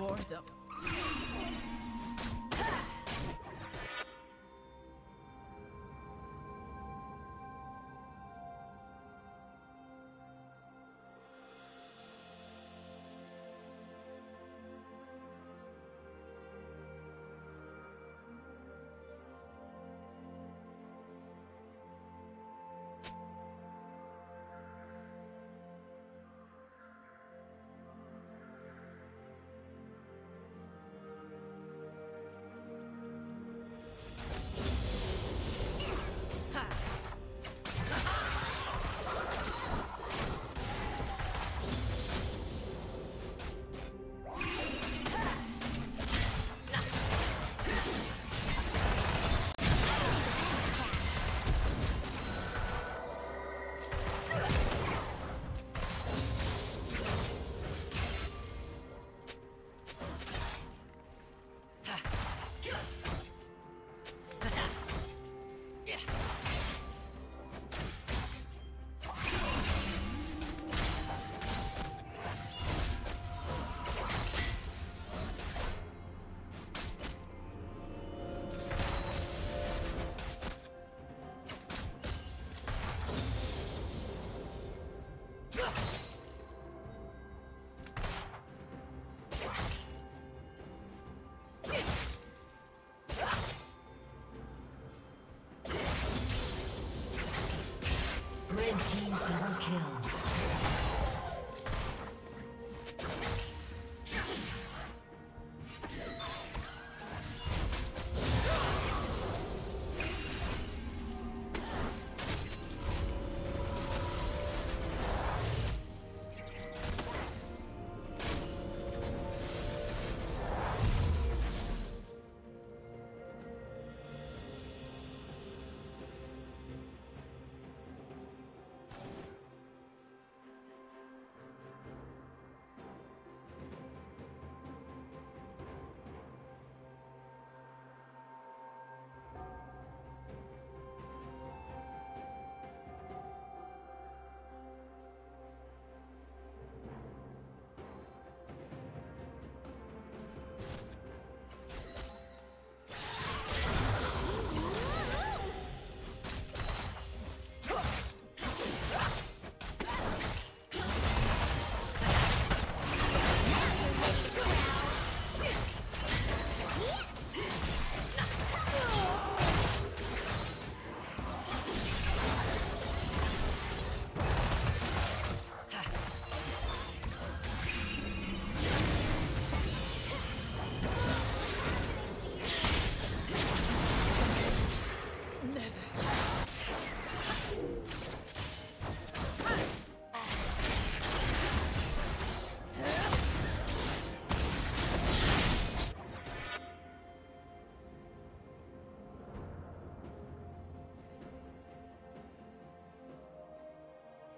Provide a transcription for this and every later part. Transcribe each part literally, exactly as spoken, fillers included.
boredom.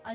A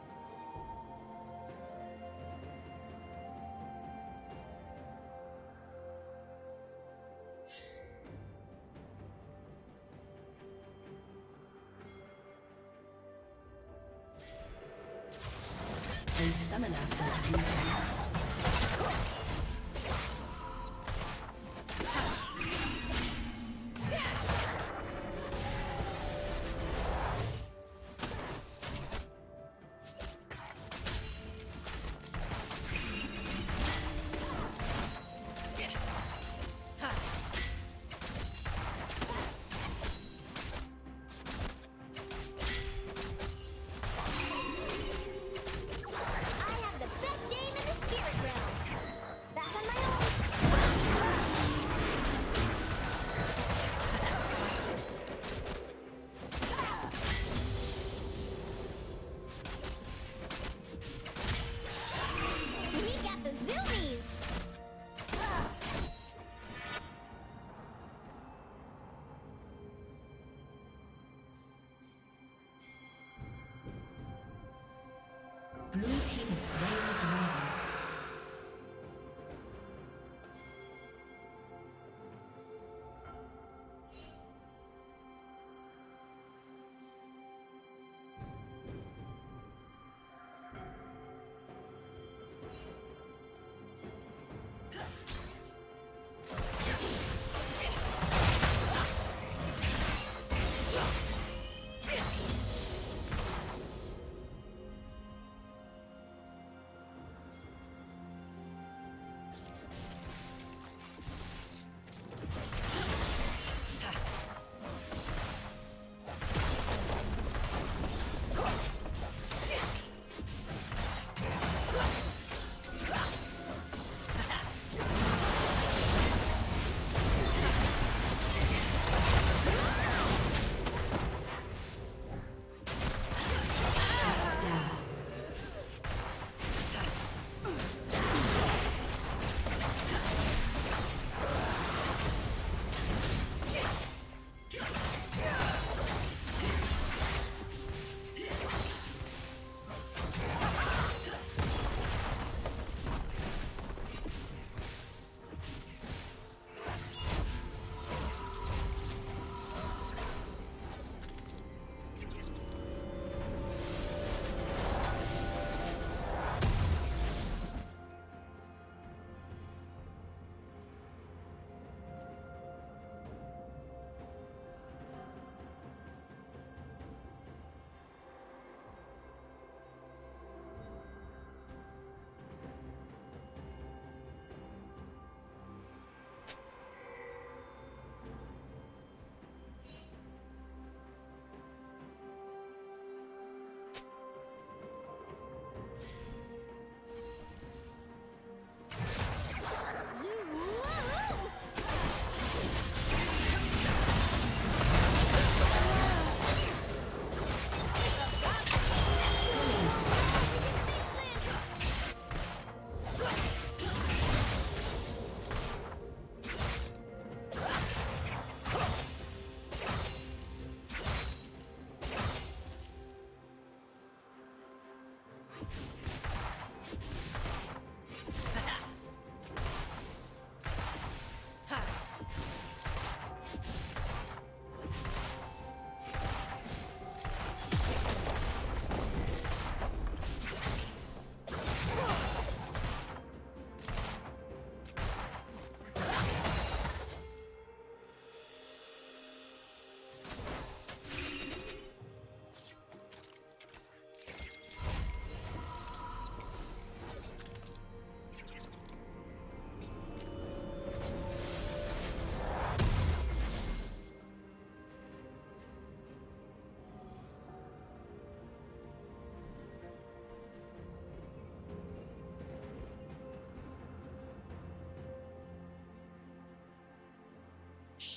A summoner has disconnected. Blue team is slain the dragon.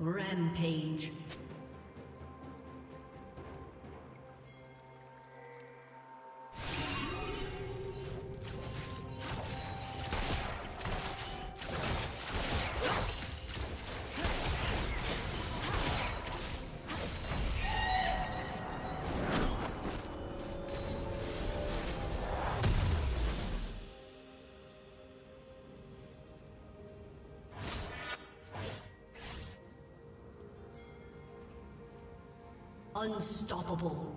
Rampage. Unstoppable.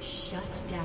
Shut down.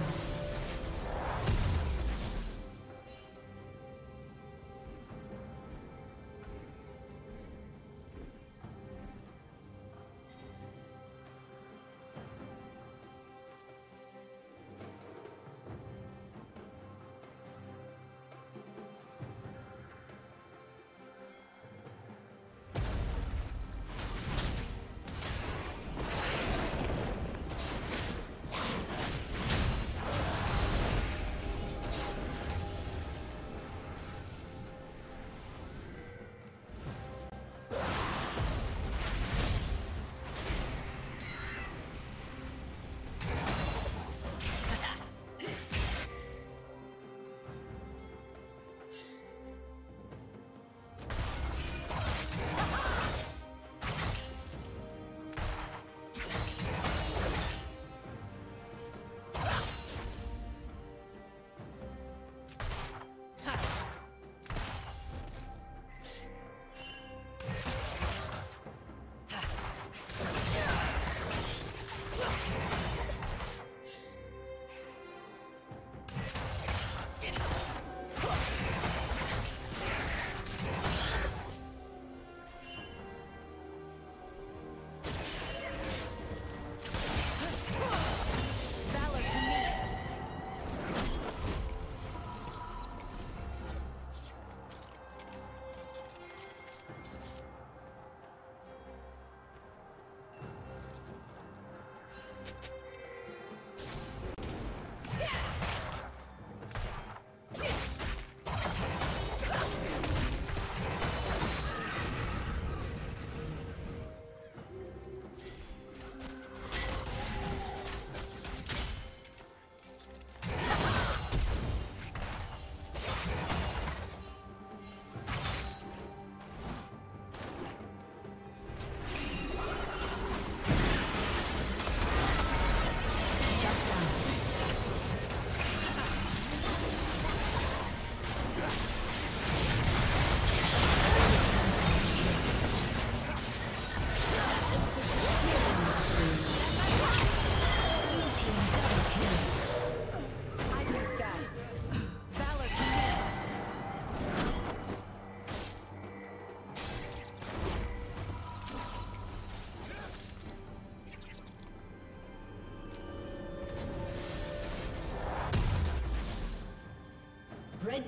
Red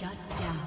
Shut down.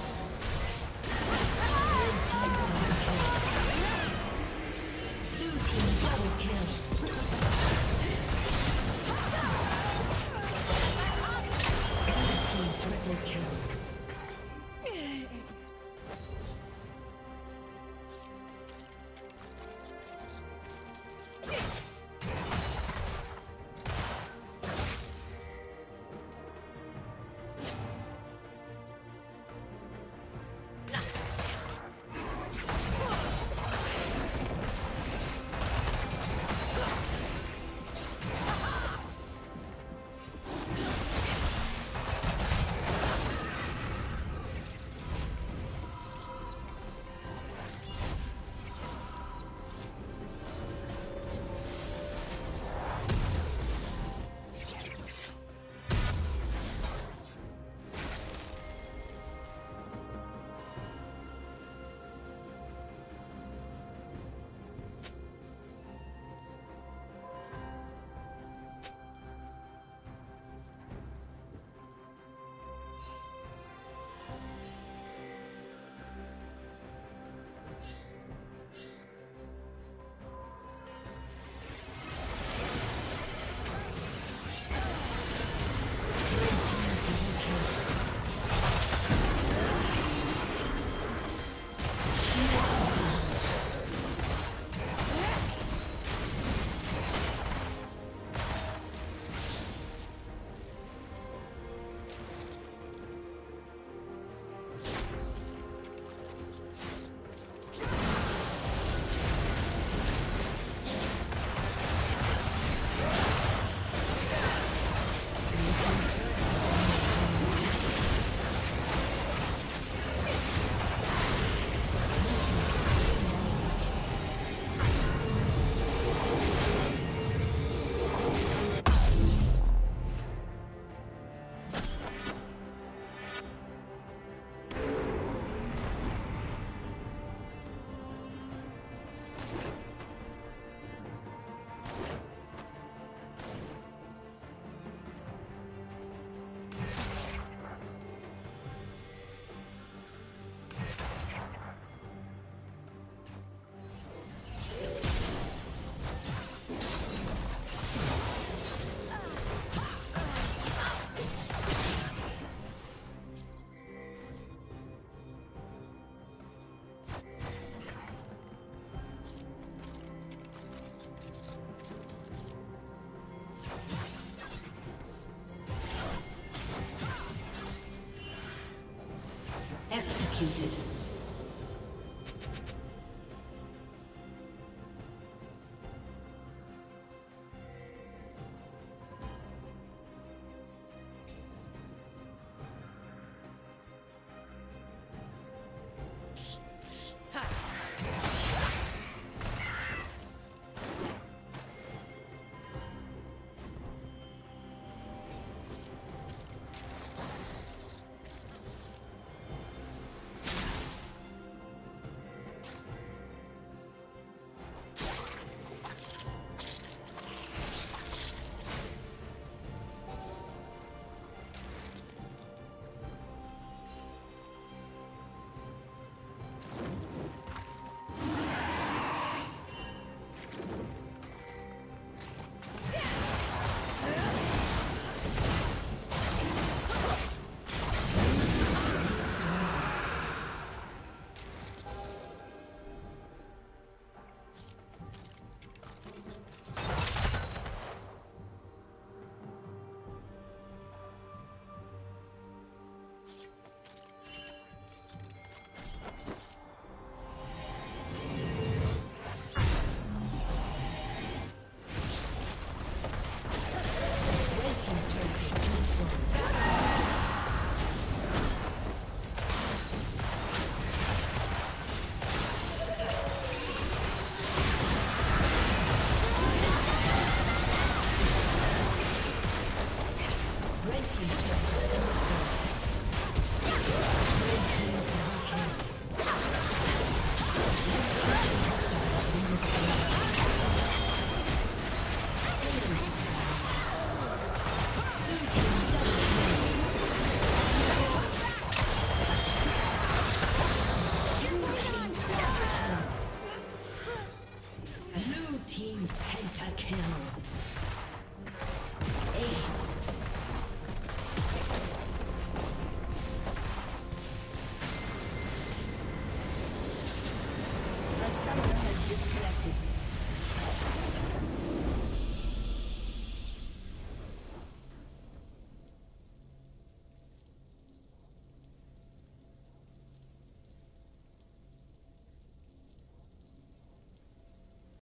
executed. Kill.